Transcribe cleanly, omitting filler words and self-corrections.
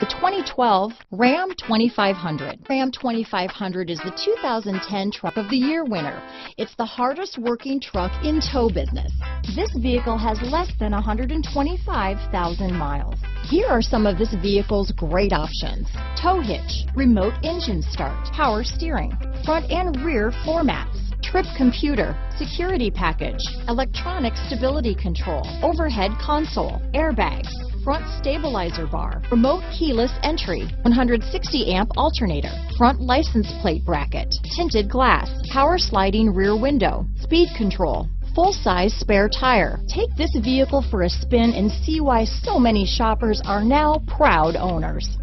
The 2012 Ram 2500. Ram 2500 is the 2010 Truck of the Year winner. It's the hardest working truck in tow business. This vehicle has less than 125,000 miles. Here are some of this vehicle's great options: tow hitch, remote engine start, power steering, front and rear floor mats, trip computer, security package, electronic stability control, overhead console, airbags, front stabilizer bar, remote keyless entry, 160 amp alternator, front license plate bracket, tinted glass, power sliding rear window, speed control, full-size spare tire. Take this vehicle for a spin and see why so many shoppers are now proud owners.